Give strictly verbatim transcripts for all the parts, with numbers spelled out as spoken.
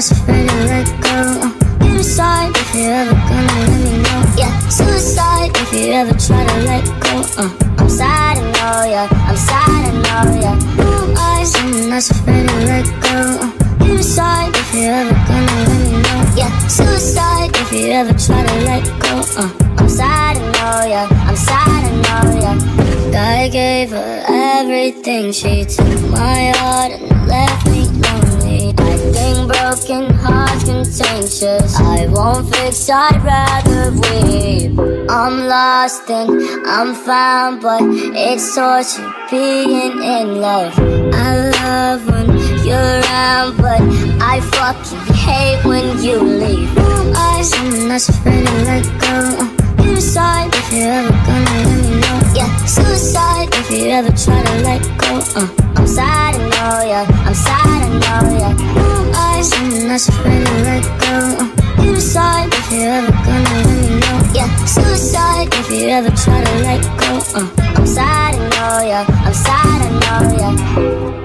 us when I let go. Suicide if you're ever gonna let me know. Yeah, suicide if you ever try to let go. uh, I'm sad and know, yeah, I'm sad and know, yeah. Who am I? Someone else afraid to let go. Suicide if you're ever gonna let me know. Yeah, suicide if you ever try to let go. uh, I'm sad and know, yeah, I'm sad and know, yeah. I gave her everything, she took my heart and left me lonely. I think broken hearts contentious, I won't fix, I'd rather weep. I'm lost and I'm found, but it's torture being in love. I love when you're around, but I fucking hate when you leave. Who am I? Someone that's afraid to let go. Suicide if you're ever gonna let me know. Yeah, suicide if you ever try to let go. uh, I'm sad and know, yeah, I'm sad and know, yeah. Who am I? Someone that's afraid to let go. Suicide if you're ever gonna let me know. Yeah, suicide if you ever try to let go. uh, I'm sad and know, yeah, I'm sad and know, yeah.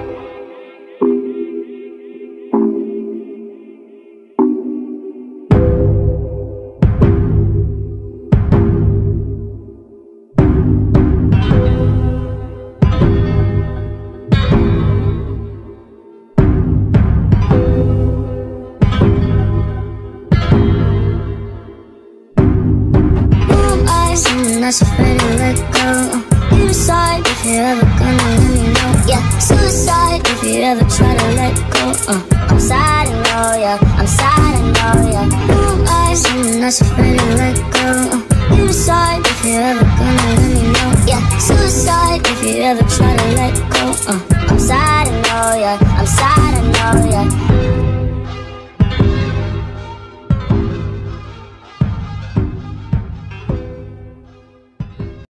That's afraid to let go. Suicide if you're ever gonna let me know. Yeah, suicide if you ever try to let go. uh, I'm sad and know, yeah, I'm sad and know, yeah. Who am I? Someone that's afraid to let go. Suicide if you're ever gonna let me know.